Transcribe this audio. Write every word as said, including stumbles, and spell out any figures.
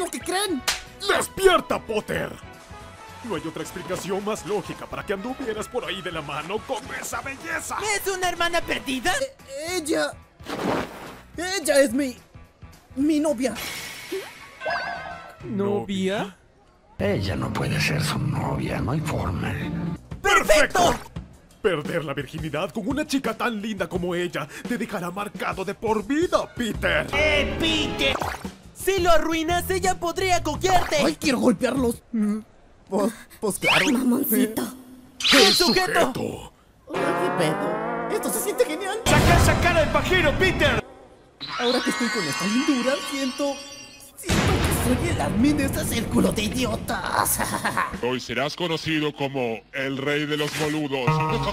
lo que creen. ¡Despierta, Potter! No hay otra explicación más lógica para que anduvieras por ahí de la mano con esa belleza. ¿Es una hermana perdida? E- ella... Ella es mi... mi novia. ¿Novia? Ella no puede ser su novia, no hay forma. ¡Perfecto! Perder la virginidad con una chica tan linda como ella te dejará marcado de por vida, Peter. ¡Eh, Peter! Si lo arruinas, ella podría coquearte. ¡Ay, quiero golpearlos! Pues, pues claro. ¡Mamoncito! ¡El sujeto! ¡Qué pedo! ¡Esto se siente genial! ¡Saca esa cara de pajero, Peter! Ahora que estoy con esta lindura, siento... Siento que soy el admin de este círculo de idiotas. Hoy serás conocido como el rey de los boludos.